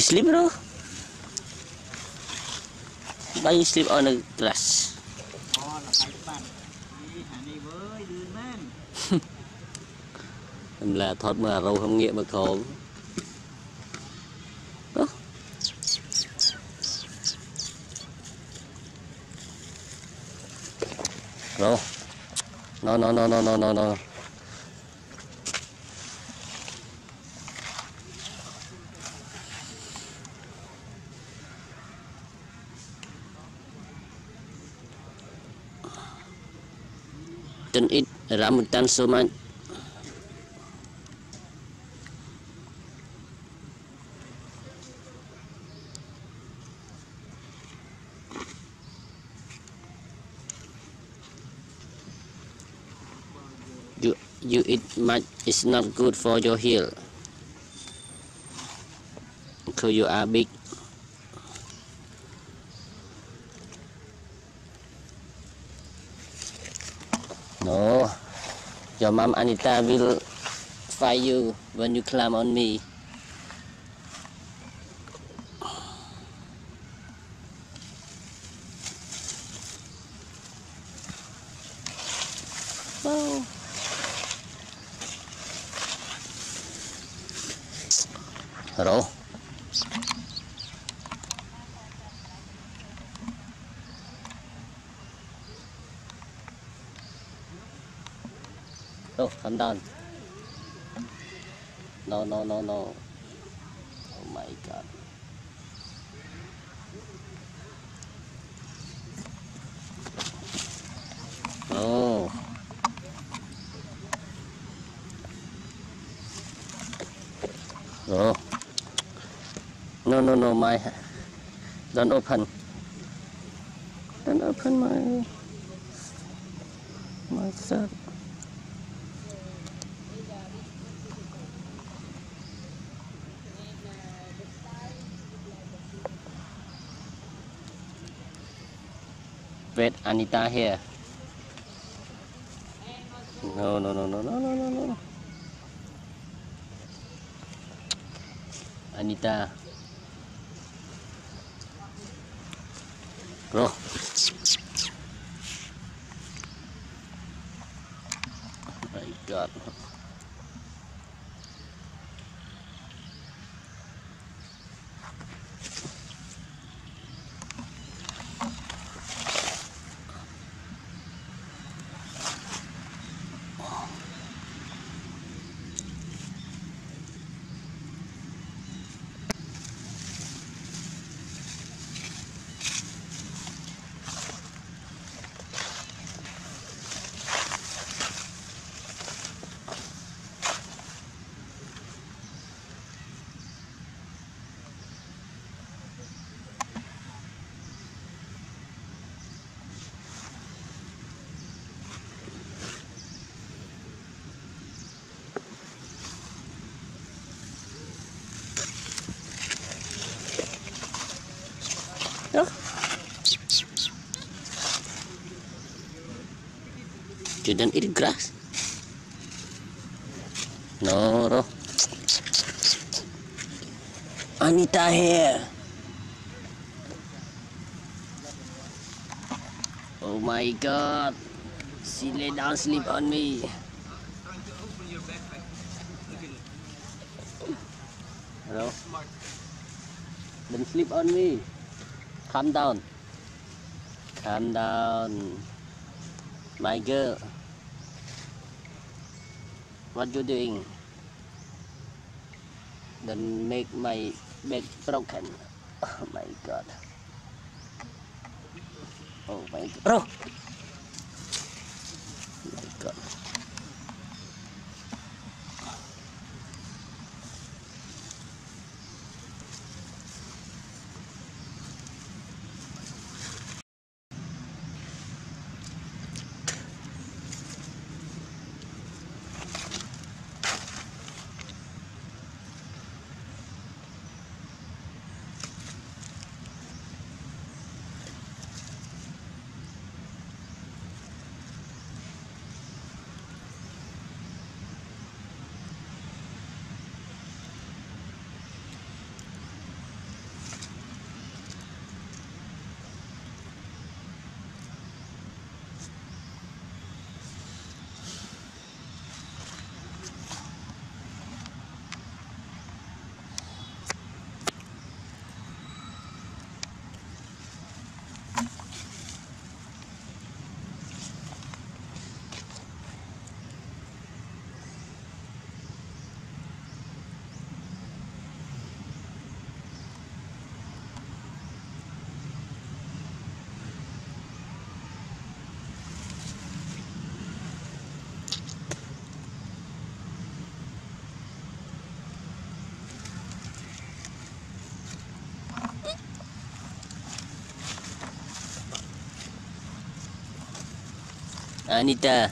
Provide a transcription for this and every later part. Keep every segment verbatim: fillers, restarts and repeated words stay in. You sleep, bro? Why you sleep on the grass? Em là thoát mà râu không nghiệm mà khổ. Bro. No, no, no, no, no, no, no. Don't eat rambutan so much. You, you eat much, it's not good for your health. Because you are big. No, your mom Anita will fight you when you climb on me. Whoa. Hello. No, come down. No, no, no, no. Oh my God. Oh. No. No, no, no, my. Don't open. Don't open my. My shirt. Wait, Anita here. No, no, no, no, no, no, no, no. Anita. Bro. Oh my God. You don't eat grass? No, bro. Anita here. Oh my God. She lay down, sleep on me. Trying to open your backpack. Look at it. Hello? Don't sleep on me. Calm down. Calm down. My girl. What you doing? Don't make my bed broken. Oh my God. Oh my God. Bro. Oh my God. Anita.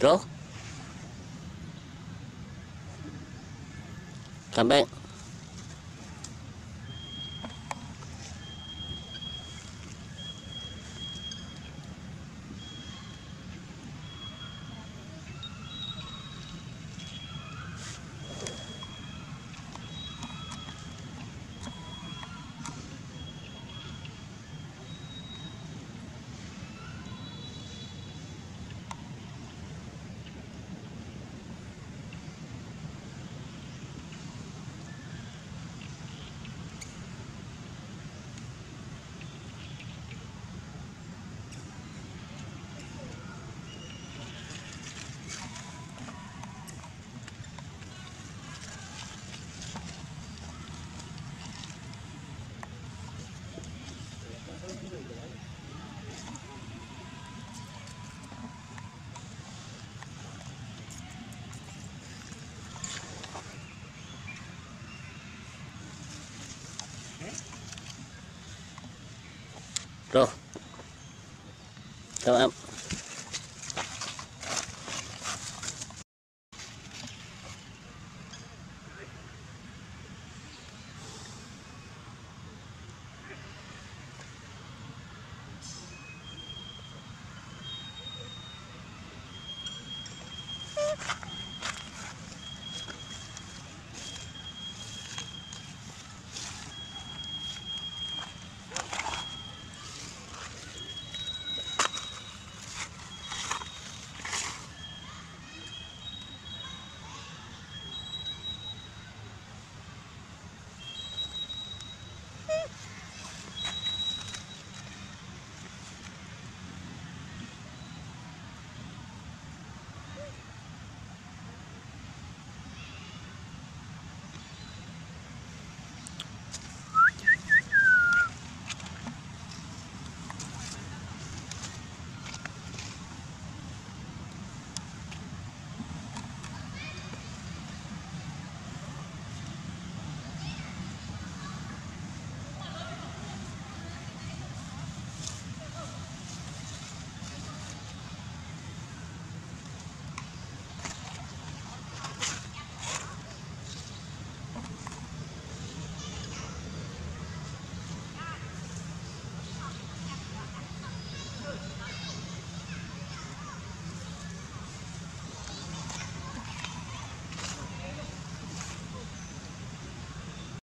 Go. Come back. Go. Come up.